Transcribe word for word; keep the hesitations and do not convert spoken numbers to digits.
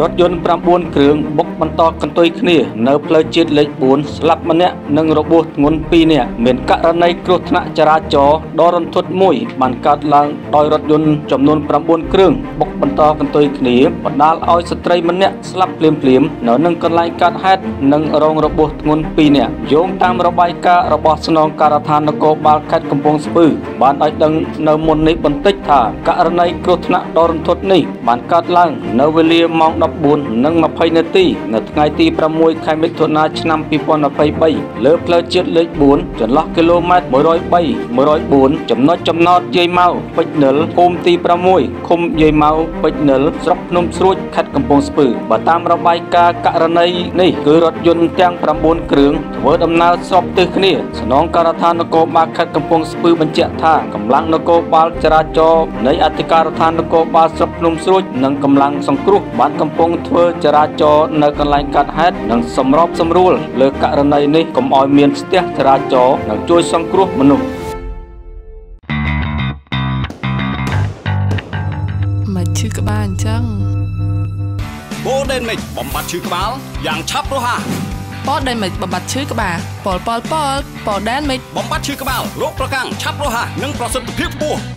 รถยนต์ประมวลเครื่องบกมันตอกันตุยขี้เนื้อเพลิดจิตเล็กบุญสลับมันเนี่ยหนึ่งระบบงุนปีเนี่ยเหมือนกระในกรุธนาจราจรดอรันทุดมุยมันกัดลังดอยรถยนต์จำนวนประมวลเครื่องบกมันตอกันตุยขี้ปนานอ้อยสตรีมันเนี่ยสลับเปลี่ยนเปลี่ยนเนื้อหนึ่งกันไล่กัดแฮดหนึ่งรองระบบงุนปีเนี่ยโยงตามระบายการระบบสนองการทานนโกบาลคัดกำปองสปือบ้านอ้อยดังเนื้อมนในบรรทิศท่ากระในกรุธนาดอรันทุดนี่มันกัดลังเนื้อเวลีมองนับบุญนั่งมาภายในตีในไงตีประมวยไข่เม็ดถั่วนาชนำปีปอนไปใบเลือเพลิดเจ็ดเล็กบุญจนลักกิโลเมตรมร้อยใบมร้อยบุญจำนวนจำนวนเยยเมาปิดเหนือโคมตีประมวยคมเยยเมาปิดเหนือสรับนมสรุดขัดกำปองสปือบ่ตามระบายกาการในนี่คือรถยนต์แจ้งประมวลเครื่องเวอร์ดำนาสอบตึกนี่สนองการทานนโกบาลขัดกำปองสปือบัญเจท่ากำลังนโกบาลจราจรในอธิการทานนโกบาลสรับนมสรุดนั่งกำลังสังครุบ้านกำปองเพื่อจราจรในการไล่กัดแฮดนั่งสำรอบสำรูลเลือกการในนี้กำออยเมียนสเตียจราจรนั่งช่วยสังครุมนุษย์มาชื่อกบ้านจังโบเดนมิดบำบัดชื่อกบ้านอย่างชับโลหะโบเดนมิดบำบัดชื่อกบ้านปอลปอลปอลโบเดนมิดบำบัดชื่อกบ้านโรคประกังชับโลหะนั่งประสิทธิภาพ